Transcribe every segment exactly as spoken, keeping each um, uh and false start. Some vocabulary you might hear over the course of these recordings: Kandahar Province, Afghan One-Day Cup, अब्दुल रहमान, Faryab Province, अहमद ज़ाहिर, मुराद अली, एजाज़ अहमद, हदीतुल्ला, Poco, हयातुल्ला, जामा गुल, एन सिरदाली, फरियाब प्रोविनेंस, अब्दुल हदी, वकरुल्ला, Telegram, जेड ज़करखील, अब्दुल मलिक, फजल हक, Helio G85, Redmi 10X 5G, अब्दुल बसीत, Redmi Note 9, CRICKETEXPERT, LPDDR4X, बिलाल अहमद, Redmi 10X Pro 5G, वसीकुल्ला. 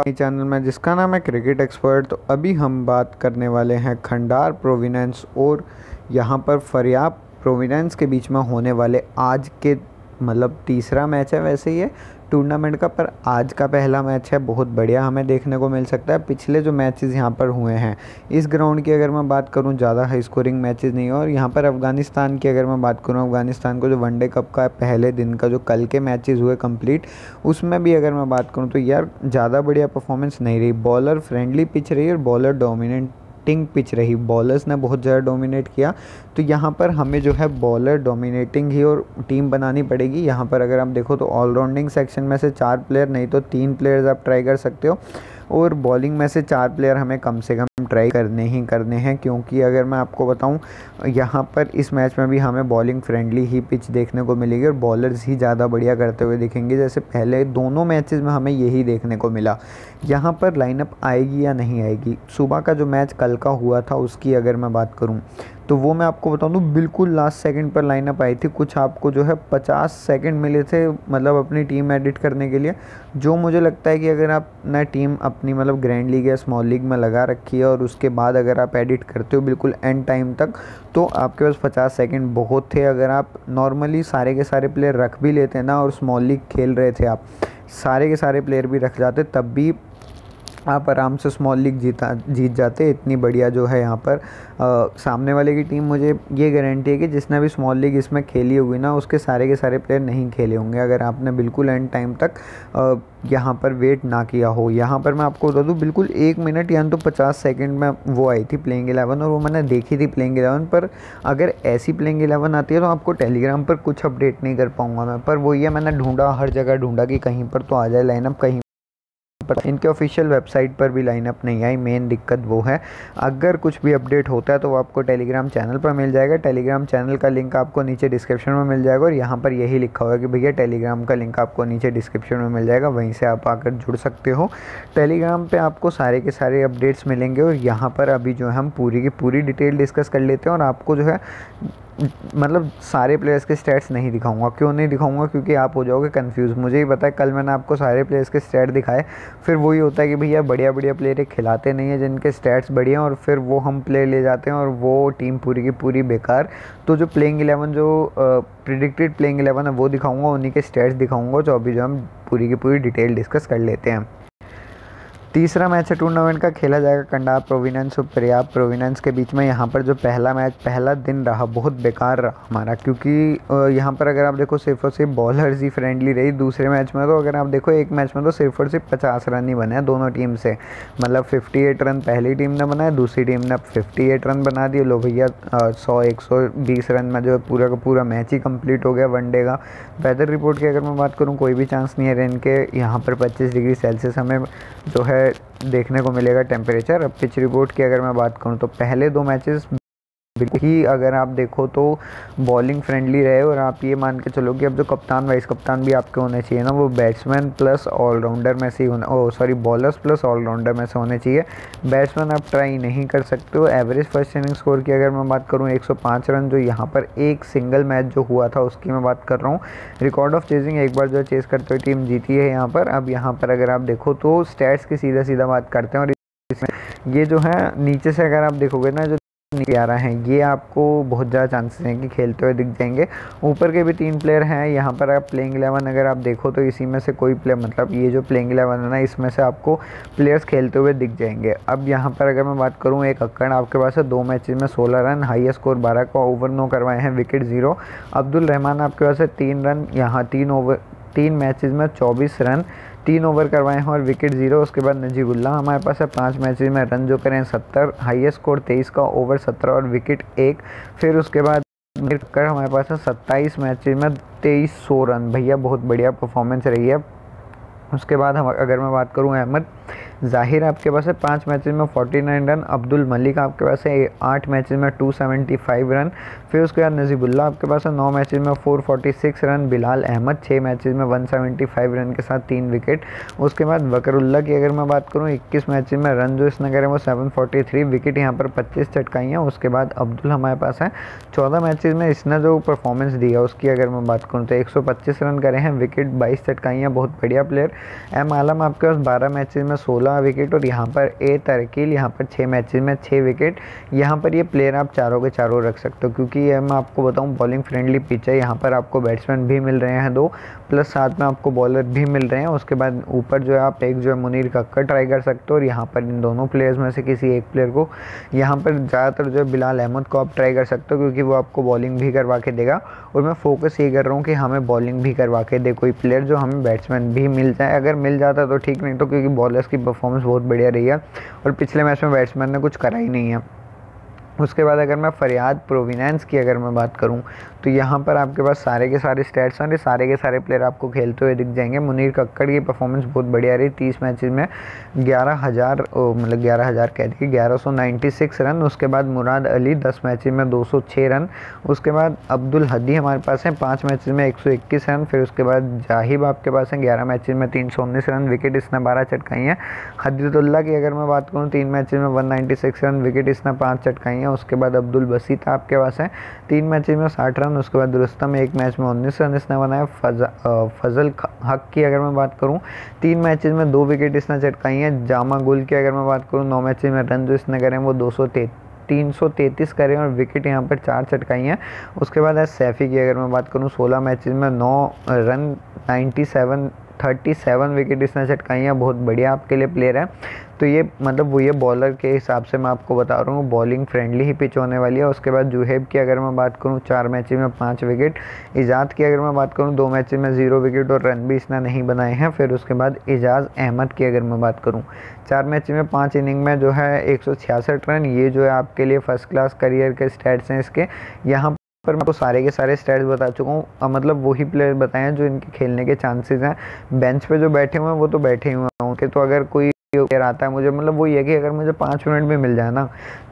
आपका चैनल में जिसका नाम है क्रिकेट एक्सपर्ट। तो अभी हम बात करने वाले हैं खंडार प्रोविनेंस और यहाँ पर फरियाब प्रोविनेंस के बीच में होने वाले आज के मतलब तीसरा मैच है वैसे ये टूर्नामेंट का, पर आज का पहला मैच है। बहुत बढ़िया हमें देखने को मिल सकता है। पिछले जो मैचेस यहाँ पर हुए हैं इस ग्राउंड की अगर मैं बात करूँ ज़्यादा हाई स्कोरिंग मैचेस नहीं है। और यहाँ पर अफ़गानिस्तान की अगर मैं बात करूँ, अफ़गानिस्तान को जो वनडे कप का पहले दिन का जो कल के मैचेस हुए कंप्लीट, उसमें भी अगर मैं बात करूँ तो यार ज़्यादा बढ़िया परफॉर्मेंस नहीं रही। बॉलर फ्रेंडली पिच रही और बॉलर डोमिनेंट टिंग पिच रही, बॉलर्स ने बहुत ज़्यादा डोमिनेट किया। तो यहाँ पर हमें जो है बॉलर डोमिनेटिंग ही और टीम बनानी पड़ेगी। यहाँ पर अगर आप देखो तो ऑलराउंडिंग सेक्शन में से चार प्लेयर नहीं तो तीन प्लेयर्स आप ट्राई कर सकते हो और बॉलिंग में से चार प्लेयर हमें कम से कम ट्राई करने ही करने हैं, क्योंकि अगर मैं आपको बताऊं यहाँ पर इस मैच में भी हमें बॉलिंग फ्रेंडली ही पिच देखने को मिलेगी और बॉलर्स ही ज़्यादा बढ़िया करते हुए दिखेंगे, जैसे पहले दोनों मैचेस में हमें यही देखने को मिला। यहाँ पर लाइनअप आएगी या नहीं आएगी, सुबह का जो मैच कल का हुआ था उसकी अगर मैं बात करूँ तो वो मैं आपको बता दूँ बिल्कुल लास्ट सेकंड पर लाइनअप आई थी। कुछ आपको जो है पचास सेकंड मिले थे मतलब अपनी टीम एडिट करने के लिए, जो मुझे लगता है कि अगर आप ना टीम अपनी मतलब ग्रैंड लीग या स्मॉल लीग में लगा रखी है और उसके बाद अगर आप एडिट करते हो बिल्कुल एंड टाइम तक तो आपके पास पचास सेकेंड बहुत थे। अगर आप नॉर्मली सारे के सारे प्लेयर रख भी लेते ना और स्मॉल लीग खेल रहे थे आप सारे के सारे प्लेयर भी रख जाते तब भी आप आराम से स्मॉल लीग जीता जीत जाते। इतनी बढ़िया जो है यहाँ पर आ, सामने वाले की टीम, मुझे ये गारंटी है कि जिसने भी स्मॉल लीग इसमें खेली होगी ना उसके सारे के सारे प्लेयर नहीं खेले होंगे अगर आपने बिल्कुल एंड टाइम तक आ, यहाँ पर वेट ना किया हो। यहाँ पर मैं आपको बता दूँ बिल्कुल एक मिनट यानी तो पचास सेकंड में वो आई थी प्लेइंग इलेवन और वो मैंने देखी थी प्लेइंग इलेवन। पर अगर ऐसी प्लेइंग इलेवन आती है तो आपको टेलीग्राम पर कुछ अपडेट नहीं कर पाऊँगा मैं, पर वो ये मैंने ढूँढा हर जगह ढूँढा कि कहीं पर तो आ जाए लाइनअप, कहीं पर इनके ऑफिशियल वेबसाइट पर भी लाइनअप नहीं आई। मेन दिक्कत वो है। अगर कुछ भी अपडेट होता है तो वो आपको टेलीग्राम चैनल पर मिल जाएगा। टेलीग्राम चैनल का लिंक आपको नीचे डिस्क्रिप्शन में मिल जाएगा और यहाँ पर यही लिखा हुआ है कि भैया टेलीग्राम का लिंक आपको नीचे डिस्क्रिप्शन में मिल जाएगा, वहीं से आप आकर जुड़ सकते हो। टेलीग्राम पर आपको सारे के सारे अपडेट्स मिलेंगे और यहाँ पर अभी जो है हम पूरी की पूरी डिटेल डिस्कस कर लेते हैं और आपको जो है मतलब सारे प्लेयर्स के स्टैट्स नहीं दिखाऊंगा। क्यों नहीं दिखाऊंगा? क्योंकि आप हो जाओगे कंफ्यूज। मुझे ही पता है, कल मैंने आपको सारे प्लेयर्स के स्टैट दिखाए, फिर वही होता है कि भैया बढ़िया बढ़िया प्लेयर खिलाते नहीं है जिनके स्टैट्स बढ़िया हैं और फिर वो हम प्लेयर ले जाते हैं और वो टीम पूरी की पूरी बेकार। तो जो प्लेइंग इलेवन जो प्रिडिक्टेड प्लेइंग इलेवन है वो दिखाऊँगा, उन्हीं के स्टैट्स दिखाऊँगा। जो अभी जो हम पूरी की पूरी डिटेल डिस्कस कर लेते हैं। तीसरा मैच है टूर्नामेंट का, खेला जाएगा कंडहार प्रोविनेंस और फरियाब प्रोविनेंस के बीच में। यहाँ पर जो पहला मैच पहला दिन रहा बहुत बेकार रहा हमारा, क्योंकि यहाँ पर अगर आप देखो सिर्फ और सिर्फ बॉलर्स ही फ्रेंडली रही। दूसरे मैच में तो अगर आप देखो एक मैच में तो सिर्फ और सिर्फ पचास रन ही बने हैं दोनों टीम से, मतलब फिफ्टी एट रन पहली टीम ने बनाया, दूसरी टीम ने फिफ्टी एट रन बना दिए। लो भैया सौ एक सौ बीस रन में जो पूरा का पूरा मैच ही कम्प्लीट हो गया वनडे का। वेदर रिपोर्ट की अगर मैं बात करूँ कोई भी चांस नहीं है रेन के, यहाँ पर पच्चीस डिग्री सेल्सियस हमें जो है देखने को मिलेगा टेम्परेचर। अब पिच रिपोर्ट की अगर मैं बात करूं तो पहले दो मैचेस ही अगर आप देखो तो बॉलिंग फ्रेंडली रहे और आप ये मान के चलो कि अब जो कप्तान वाइस कप्तान भी आपके होने चाहिए ना वो बैट्समैन प्लस ऑलराउंडर में से ही होना, oh sorry bowlers plus allrounder में से होने चाहिए। बैट्समैन आप ट्राई नहीं कर सकते हो। एवरेज फर्स्ट इनिंग स्कोर की अगर मैं बात करूँ एक सौ पाँच रन जो यहाँ पर एक सिंगल मैच जो हुआ था उसकी मैं बात कर रहा हूँ। रिकॉर्ड ऑफ चेजिंग एक बार जो चेज करते हुए टीम जीती है यहाँ पर। अब यहाँ पर अगर आप देखो तो स्टैट्स की सीधा सीधा बात करते हैं और ये जो है नीचे से अगर आप देखोगे ना जो ग्यारह हैं ये आपको बहुत ज़्यादा चांसेस हैं कि खेलते हुए दिख जाएंगे। ऊपर के भी तीन प्लेयर हैं यहाँ पर। आप प्लेइंग इलेवन अगर आप देखो तो इसी में से कोई प्लेयर मतलब ये जो प्लेइंग इलेवन है ना इसमें से आपको प्लेयर्स खेलते हुए दिख जाएंगे। अब यहाँ पर अगर मैं बात करूँ एक अक्कड़ आपके पास है, दो मैचेस में सोलह रन, हाईएस्ट स्कोर बारह का, ओवर नो करवाए हैं, विकेट जीरो। अब्दुल रहमान आपके पास है तीन रन, यहाँ तीन ओवर तीन मैचेस में चौबीस रन, तीन ओवर करवाए हैं और विकेट जीरो। उसके बाद नजीबुल्ला हमारे पास है पांच मैचेस में रन जो करें सत्तर, हाईएस्ट स्कोर तेईस का, ओवर सत्रह और विकेट एक। फिर उसके बाद मिर्कर हमारे पास है सत्ताईस मैचेस में तेईस सौ रन, भैया बहुत बढ़िया परफॉर्मेंस रही है। उसके बाद हम अगर मैं बात करूं अहमद ज़ाहिर आपके पास है पाँच मैचेस में उनचास रन, अब्दुल मलिक आपके पास है आठ मैचेस में दो सौ पचहत्तर रन, फिर उसके बाद नजीबुल्ला आपके पास है नौ मैचेस में चार सौ छियालीस रन, बिलाल अहमद छः मैचेस में एक सौ पचहत्तर रन के साथ तीन विकेट। उसके बाद वकरुल्ला की अगर मैं बात करूँ इक्कीस मैचेस में रन जो इसने करे वो सात सौ तैंतालीस, विकेट यहाँ पर पच्चीस चटकाइयाँ। उसके बाद अब्दुल हमारे पास है चौदह मैचेस में इसने जो परफॉर्मेंस दिया उसकी अगर मैं बात करूँ तो एक सौ पच्चीस रन करे हैं, विकेट बाईस चटकाइयाँ, बहुत बढ़िया प्लेयर। एम आलम आपके पास बारह मैचेस में सोलह विकेट और यहाँ पर ए तरकील यहाँ पर छः मैचेस में छः विकेट। यहाँ पर ये प्लेयर आप चारों के चारों रख सकते हो क्योंकि ये मैं आपको बताऊँ बॉलिंग फ्रेंडली पिच है, यहाँ पर आपको बैट्समैन भी मिल रहे हैं दो, प्लस साथ में आपको बॉलर भी मिल रहे हैं। उसके बाद ऊपर जो है आप एक जो है मुनीर कक्कड़ ट्राई कर सकते हो और यहाँ पर इन दोनों प्लेयर्स में से किसी एक प्लेयर को यहाँ पर ज़्यादातर जो है बिलाल अहमद को आप ट्राई कर सकते हो क्योंकि वो आपको बॉलिंग भी करवा के देगा और मैं फोकस ये कर रहा हूँ कि हमें बॉलिंग भी करवा के दे कोई प्लेयर जो हमें बैट्समैन भी मिल जाए, अगर मिल जाता तो ठीक, नहीं तो क्योंकि बॉलर्स की परफॉर्मेंस बहुत बढ़िया रही है और पिछले मैच में बैट्समैन ने कुछ करा ही नहीं है। उसके बाद अगर मैं फरियाद प्रोविनेंस की अगर मैं बात करूं तो यहाँ पर आपके पास सारे के सारे स्टैट्स हैं और सारे के सारे प्लेयर आपको खेलते हुए दिख जाएंगे। मुनीर कक्कड़ की परफॉर्मेंस बहुत बढ़िया रही, तीस मैचेस में ग्यारह हज़ार मतलब ग्यारह हज़ार कह दी ग्यारह सौ नाइन्टी सिक्स रन। उसके बाद मुराद अली दस मैचेस में दो सौ छः रन। उसके बाद अब्दुल हदी हमारे पास हैं पाँच मैचेस में एक सौ इक्कीस रन। फिर उसके बाद जाहिब आपके पास हैं ग्यारह मैचेस में तीन सौ उन्नीस रन, विकेट इसने बारह चटकाई हैं। हदीतुल्ला की अगर मैं बात करूँ तीन मैचेस में one ninety six run, wicket इसने पाँच चटकाई हैं। उसके बाद अब्दुल बसीत आपके पास हैं तीन मैचेस में साठ रन। उसके बाद रुस्तम एक मैच में उन्नीस रन इसने बनाया। फजल हक की अगर मैं बात करूं तीन मैचेस में दो विकेट इसने चटकाई हैं। जामा गुल की अगर मैं बात करूं नौ मैचेस में रन जो इसने करे हैं वो दो सौ तेईस तीन सौ तैंतीस करें और विकेट यहाँ पर चार चटकाई हैं। उसके बाद सैफ़ी की अगर मैं बात करूँ सोलह मैचेस में नौ run ninety seven thirty seven wicket इसने चटकाई हैं, बहुत बढ़िया आपके लिए प्लेयर है। तो ये मतलब वो ये बॉलर के हिसाब से मैं आपको बता रहा हूँ बॉलिंग फ्रेंडली ही पिच होने वाली है। उसके बाद जुहेब की अगर मैं बात करूँ चार मैचेस में पाँच विकेट। इजाज़ की अगर मैं बात करूँ दो मैचेस में जीरो विकेट और रन भी इसने नहीं बनाए हैं। फिर उसके बाद एजाज़ अहमद की अगर मैं बात करूँ चार मैचेस में पाँच इनिंग में जो है एक सौ छियासठ रन, ये जो है आपके लिए फ़र्स्ट क्लास करियर के स्टैट्स हैं इसके। यहाँ पर मैं आपको सारे के सारे स्टैट्स बता चुका हूँ, मतलब वही प्लेयर बताए हैं जो इनके खेलने के चांसेस हैं। बेंच पे जो बैठे हुए हैं वो तो बैठे ही हुए हैं कि तो अगर कोई प्लेयर आता है मुझे मतलब वो ये कि अगर मुझे पाँच मिनट भी मिल जाए ना,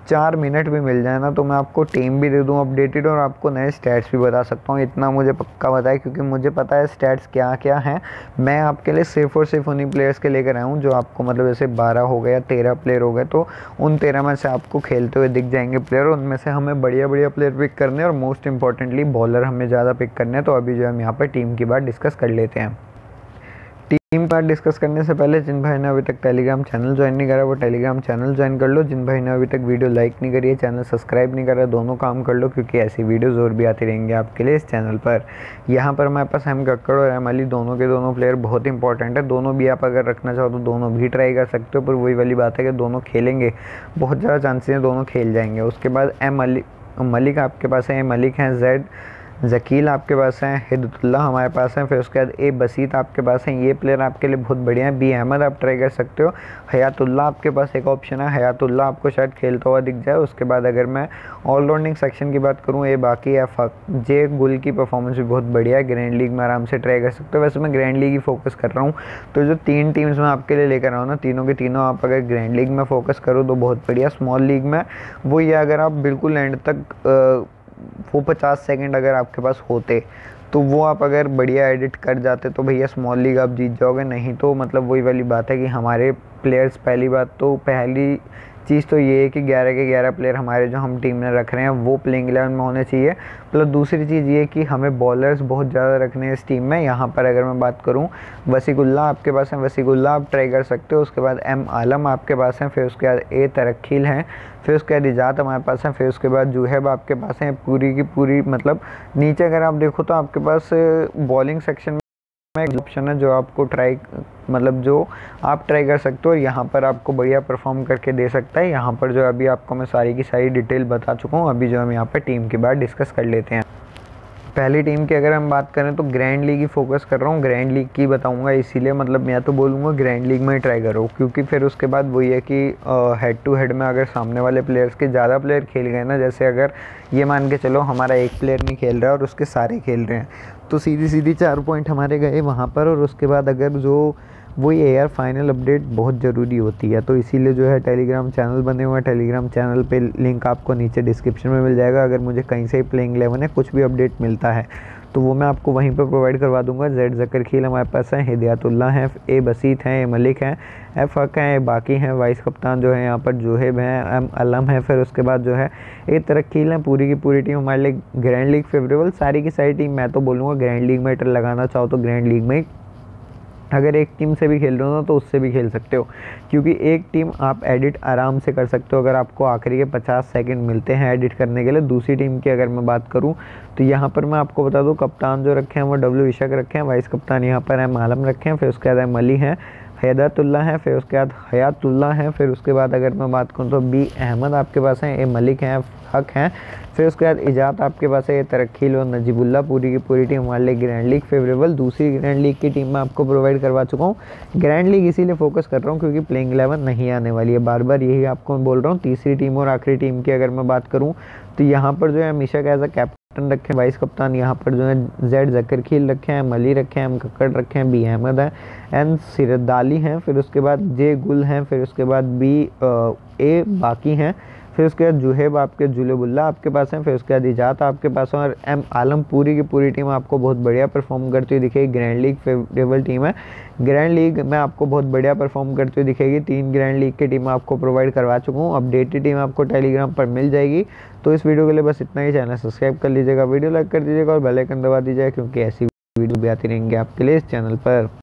चार मिनट भी मिल जाए ना, तो मैं आपको टीम भी दे दूं अपडेटेड और आपको नए स्टैट्स भी बता सकता हूं। इतना मुझे पक्का पता है क्योंकि मुझे पता है स्टैट्स क्या क्या हैं। मैं आपके लिए सिर्फ और सिर्फ उन्हीं प्लेयर्स के लेकर आया हूं जो आपको मतलब जैसे बारह हो गए या तेरह प्लेयर हो गए तो उन तेरह में से आपको खेलते हुए दिख जाएंगे प्लेयर, उनमें से हमें बढ़िया बढ़िया प्लेयर पिक करने और मोस्ट इंपॉर्टेंटली बॉलर हमें ज़्यादा पिक करने। तो अभी जो हम यहाँ पर टीम की बात डिस्कस कर लेते हैं। टीम पर डिस्कस करने से पहले जिन भाई ने अभी तक टेलीग्राम चैनल ज्वाइन नहीं करा वो टेलीग्राम चैनल ज्वाइन कर लो, जिन भाई ने अभी तक वीडियो लाइक नहीं करी है चैनल सब्सक्राइब नहीं करा दोनों काम कर लो क्योंकि ऐसी वीडियोज़ और भी आती रहेंगे आपके लिए इस चैनल पर। यहाँ पर हमारे पास एम कक्कड़ और एम अली दोनों के दोनों प्लेयर बहुत इंपॉर्टेंट है, दोनों भी आप अगर रखना चाहो तो दोनों भी ट्राई कर सकते हो, पर वही वाली बात है कि दोनों खेलेंगे बहुत ज़्यादा चांसेस हैं दोनों खेल जाएंगे। उसके बाद एम अली मलिक आपके पास है, एम मलिक हैं, जैड ज़कील आपके पास हैं, हिदतुल्ला हमारे पास हैं, फिर उसके बाद ए बसीत आपके पास हैं, ये प्लेयर आपके लिए बहुत बढ़िया हैं। बी अहमद आप ट्राई कर सकते हो, हयातुल्ला आपके पास एक ऑप्शन है, हयातुल्ला आपको शायद खेलता हुआ दिख जाए। उसके बाद अगर मैं ऑलराउंडिंग सेक्शन की बात करूं ए बाकी एफ जे गुल की परफॉर्मेंस भी बहुत बढ़िया है, ग्रैंड लीग में आराम से ट्राई कर सकते हो। वैसे मैं ग्रैंड लीग ही फोकस कर रहा हूँ तो जो तीन टीम्स मैं आपके लिए लेकर आऊँ ना तीनों के तीनों आप अगर ग्रैंड लीग में फोकस करो तो बहुत बढ़िया। स्मॉल लीग में वो ये अगर आप बिल्कुल एंड तक वो पचास सेकंड अगर आपके पास होते तो वो आप अगर बढ़िया एडिट कर जाते तो भैया स्मॉल लीग आप जीत जाओगे, नहीं तो मतलब वही वाली बात है कि हमारे प्लेयर्स पहली बात तो पहली चीज़ तो ये है कि ग्यारह के ग्यारह प्लेयर हमारे जो हम टीम में रख रहे हैं वो प्लेइंग इलेवन में होने चाहिए, प्लस दूसरी चीज़ ये कि हमें बॉलर्स बहुत ज़्यादा रखने हैं इस टीम में। यहाँ पर अगर मैं बात करूँ वसीकुल्ला आपके पास हैं, वसीकुल्ला आप ट्राई कर सकते हो, उसके बाद एम आलम आपके पास हैं, फिर उसके बाद ए तरक्कील हैं, फिर उसके बाद इजात हमारे पास हैं, फिर उसके बाद जुहेब आपके पास हैं। पूरी की पूरी मतलब नीचे अगर आप देखो तो आपके पास बॉलिंग सेक्शन एक ऑप्शन है जो आपको ट्राई मतलब जो आप ट्राई कर सकते हो, यहाँ पर आपको बढ़िया परफॉर्म करके दे सकता है। यहाँ पर जो अभी आपको मैं सारी की सारी डिटेल बता चुका हूँ, अभी जो हम यहाँ पर टीम की बात डिस्कस कर लेते हैं। पहली टीम की अगर हम बात करें तो ग्रैंड लीग ही फोकस कर रहा हूँ, ग्रैंड लीग की बताऊँगा, इसीलिए मतलब मैं तो बोलूँगा ग्रैंड लीग में ही ट्राई करो क्योंकि फिर उसके बाद वही है कि हेड टू हेड में अगर सामने वाले प्लेयर्स के ज़्यादा प्लेयर खेल गए ना, जैसे अगर ये मान के चलो हमारा एक प्लेयर नहीं खेल रहा है और उसके सारे खेल रहे हैं तो सीधी सीधी चार पॉइंट हमारे गए वहाँ पर। और उसके बाद अगर जो वो ये यार फाइनल अपडेट बहुत ज़रूरी होती है, तो इसीलिए जो है टेलीग्राम चैनल बने हुए हैं। टेलीग्राम चैनल पे लिंक आपको नीचे डिस्क्रिप्शन में मिल जाएगा। अगर मुझे कहीं से प्लेइंग इलेवन है कुछ भी अपडेट मिलता है तो वो मैं आपको वहीं पर प्रोवाइड करवा दूंगा। जेड ज़करखील हमारे पास हैं, हिदायतुल्ला हैं, ए बसीत हैं, ए मलिक हैं, एफ हक हैं, ए बाकी हैं, वाइस कप्तान जो है यहाँ पर जोहेब हैं, एम अलम हैं, फिर उसके बाद जो है ए तरक्कील हैं। पूरी की पूरी टीम हमारे लिए ग्रैंड लीग फेवरेबल, सारी की सारी टीम। मैं तो बोलूँगा ग्रैंड लीग में ट्रेल लगाना चाहो तो ग्रैंड लीग में अगर एक टीम से भी खेल रहे हो ना तो उससे भी खेल सकते हो, क्योंकि एक टीम आप एडिट आराम से कर सकते हो। अगर आपको आखिरी के पचास सेकंड मिलते हैं एडिट करने के लिए। दूसरी टीम की अगर मैं बात करूं तो यहाँ पर मैं आपको बता दूं, कप्तान जो रखे हैं वो डब्ल्यू इशक रखे हैं, वाइस कप्तान यहाँ पर एम आलम रखे हैं, फिर उसके बाद एम अली हैं, हैदरतुल्ला हैं, फिर उसके बाद हयातुल्ला हैं, फिर उसके बाद अगर मैं बात करूँ तो बी अहमद आपके पास हैं, ए मलिक हैं, हक हैं, फिर उसके बाद इजात आपके पास है, ये तरक्कील और नजीबुल्ला। पूरी की पूरी टीम हमारे लिए ग्रैंड लीग फेवरेबल। दूसरी ग्रैंड लीग की टीम मैं आपको प्रोवाइड करवा चुका हूँ। ग्रैंड लीग इसीलिए फोकस कर रहा हूँ क्योंकि प्लेइंग इलेवन नहीं आने वाली है, बार बार यही आपको बोल रहा हूँ। तीसरी टीम और आखिरी टीम की अगर मैं बात करूँ तो यहाँ पर जो है हमेशा एज अ कैप्टन रखे, वाइस कप्तान यहाँ पर जो है जेड ज़करखील रखे हैं, मली रखे हैं, एम कक्कड़ रखे हैं, बी अहमद है, एन सिरदाली हैं, फिर उसके बाद जे गुल हैं, फिर उसके बाद बी ए बाकी हैं, फिर उसके बाद जुहेब आपके जुलेबुल्ला आपके पास हैं, फिर उसके बाद इजात आपके पास हैं और एम आलम। पूरी की पूरी टीम आपको बहुत बढ़िया परफॉर्म करती हुई दिखेगी। ग्रैंड लीग फेवरेबल टीम है, ग्रैंड लीग में आपको बहुत बढ़िया परफॉर्म करती हुई दिखेगी। तीन ग्रैंड लीग की टीम आपको प्रोवाइड करवा चुका हूँ। अपडेटेड टीम आपको टेलीग्राम पर मिल जाएगी। तो इस वीडियो के लिए बस इतना ही। चैनल सब्सक्राइब कर लीजिएगा, वीडियो लाइक कर दीजिएगा और बेल आइकन दबा दीजिएगा क्योंकि ऐसी वीडियो भी आती रहेंगी आपके लिए इस चैनल पर।